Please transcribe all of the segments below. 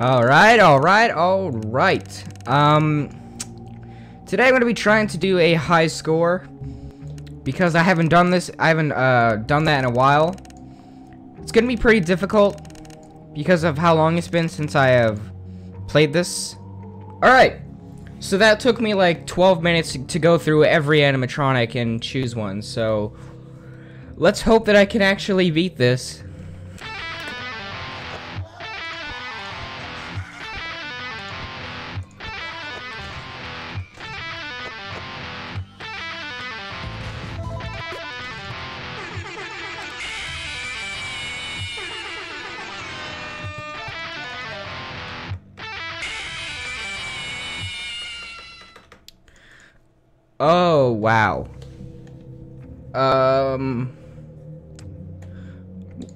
Alright. Today I'm gonna be trying to do a high score because I haven't done this. I haven't done that in a while. It's gonna be pretty difficult because of how long it's been since I have played this. Alright, so that took me like 12 minutes to go through every animatronic and choose one, so let's hope that I can actually beat this. Oh, wow.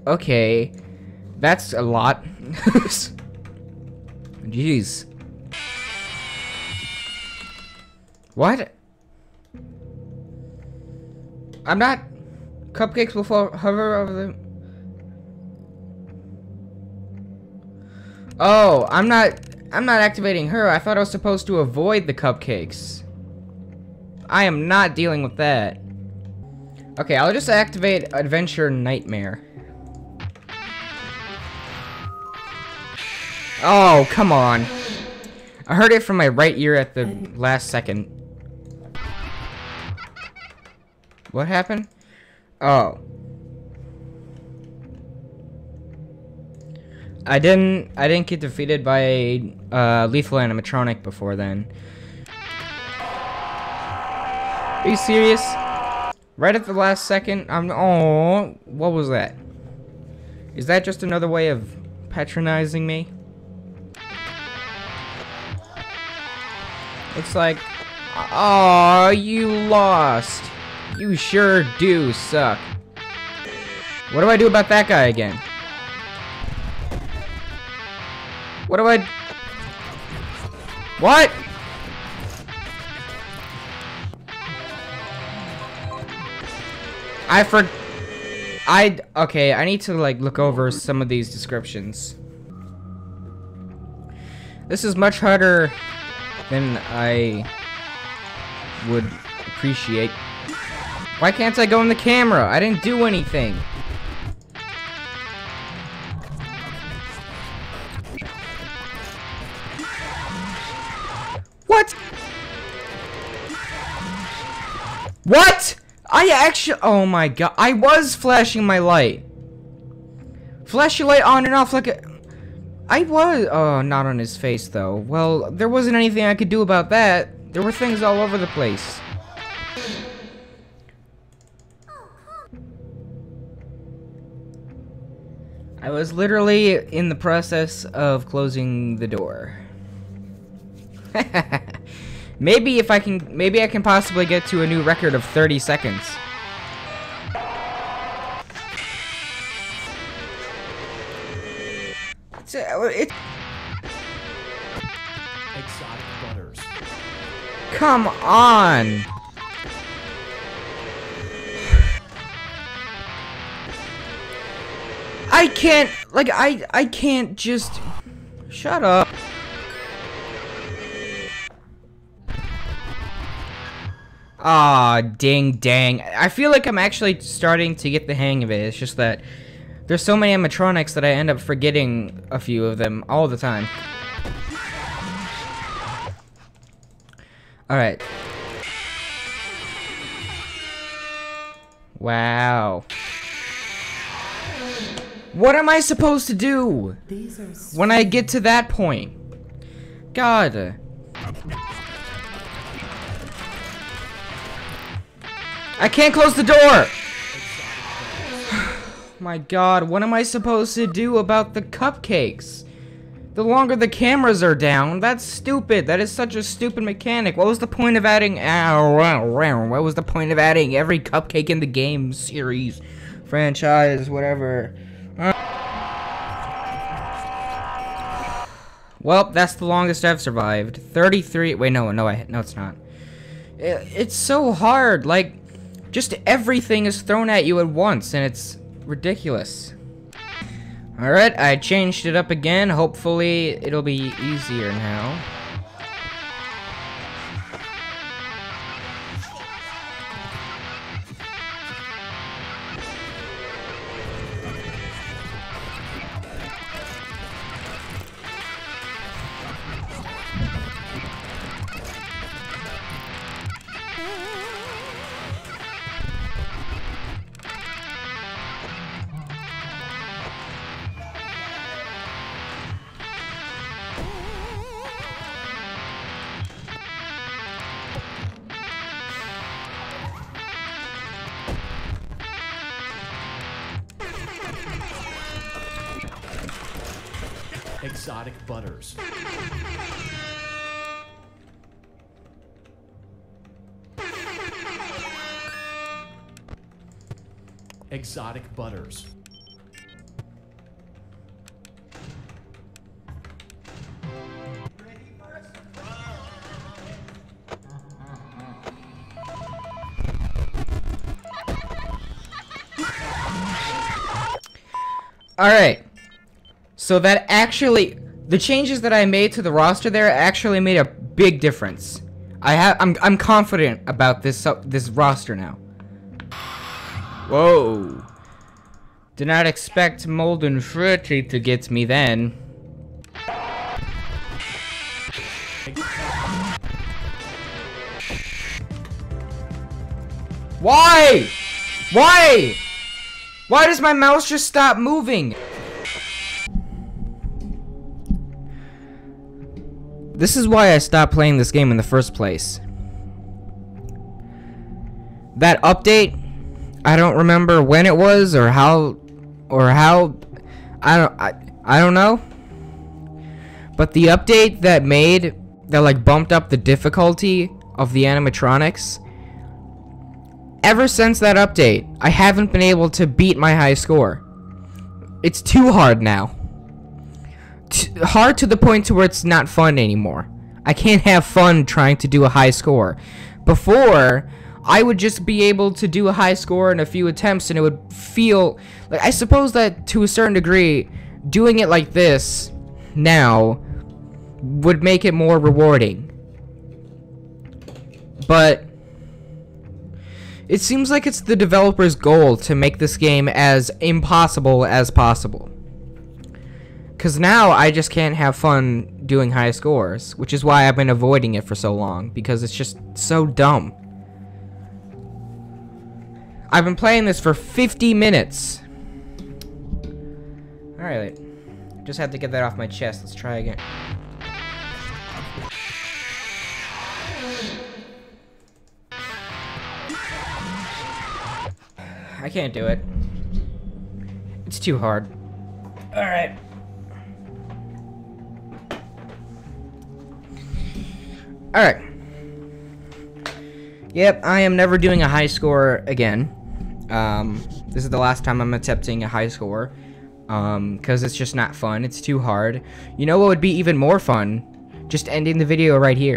Okay. That's a lot. Jeez. What? I'm not... Cupcakes will hover over the... Oh, I'm not activating her. I thought I was supposed to avoid the cupcakes. I am not dealing with that. Okay, I'll just activate Adventure Nightmare. Oh, come on. I heard it from my right ear at the last second. What happened? Oh. I didn't get defeated by a lethal animatronic before then. Are you serious? Right at the last second, oh, what was that? Is that just another way of patronizing me? It's like, oh, you lost. You sure do suck. What do I do about that guy again? What do I? What? Okay, I need to, like, look over some of these descriptions. This is much harder than I would appreciate. Why can't I go in the camera? I didn't do anything. What? What? I actually, oh my god, I was flashing my light. Flash your light on and off like a... I was, oh, not on his face though. Well, there wasn't anything I could do about that. There were things all over the place. I was literally in the process of closing the door. Maybe I can possibly get to a new record of 30 seconds. It's Exotic Butters. Come on! I can't, like, I can't just... Shut up. Aw, ding dang. I feel like I'm actually starting to get the hang of it. It's just that there's so many animatronics that I end up forgetting a few of them all the time. Alright. Wow. What am I supposed to do when I get to that point? God. I can't close the door! My god, what am I supposed to do about the cupcakes? The longer the cameras are down, that's stupid. That is such a stupid mechanic. What was the point of adding... What was the point of adding every cupcake in the game series? Franchise, whatever. Well, that's the longest I've survived. 33... Wait, no, it's not. It's so hard, like... Just everything is thrown at you at once, and it's ridiculous. Alright, I changed it up again. Hopefully, it'll be easier now. Exotic Butters. Exotic Butters. All right. So that actually, the changes that I made to the roster there actually made a big difference. I'm confident about this roster now. Whoa! Did not expect Molden Fruity to get me then. Why? Why? Why does my mouse just stop moving? This is why I stopped playing this game in the first place. That update, I don't remember when it was or how I don't know. But the update that like bumped up the difficulty of the animatronics. Ever since that update, I haven't been able to beat my high score. It's too hard now. Hard to the point to where it's not fun anymore. I can't have fun trying to do a high score. Before, I would just be able to do a high score in a few attempts and it would feel like, I suppose that to a certain degree, doing it like this now would make it more rewarding. But it seems like it's the developer's goal to make this game as impossible as possible. Because now I just can't have fun doing high scores, which is why I've been avoiding it for so long, because it's just so dumb. I've been playing this for 50 minutes. Alright, just had to get that off my chest. Let's try again. I can't do it. It's too hard. Alright. Alright. Yep, I am never doing a high score again. This is the last time I'm attempting a high score. Because it's just not fun. It's too hard. You know what would be even more fun? Just ending the video right here.